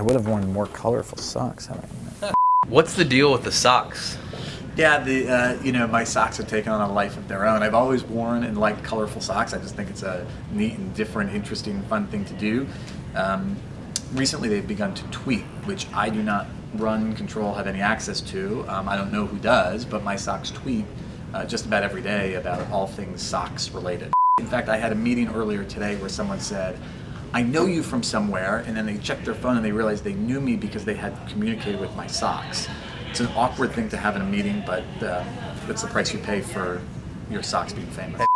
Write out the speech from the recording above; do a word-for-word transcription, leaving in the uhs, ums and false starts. I would have worn more colorful socks. What's the deal with the socks? Yeah, the uh, you know, my socks have taken on a life of their own. I've always worn and liked colorful socks. I just think it's a neat and different, interesting, fun thing to do. Um, recently they've begun to tweet, which I do not run, control, have any access to. Um, I don't know who does, but my socks tweet uh, just about every day about all things socks related. In fact, I had a meeting earlier today where someone said, I know you from somewhere, and then they checked their phone and they realized they knew me because they had communicated with my socks. It's an awkward thing to have in a meeting, but uh, that's the price you pay for your socks being famous.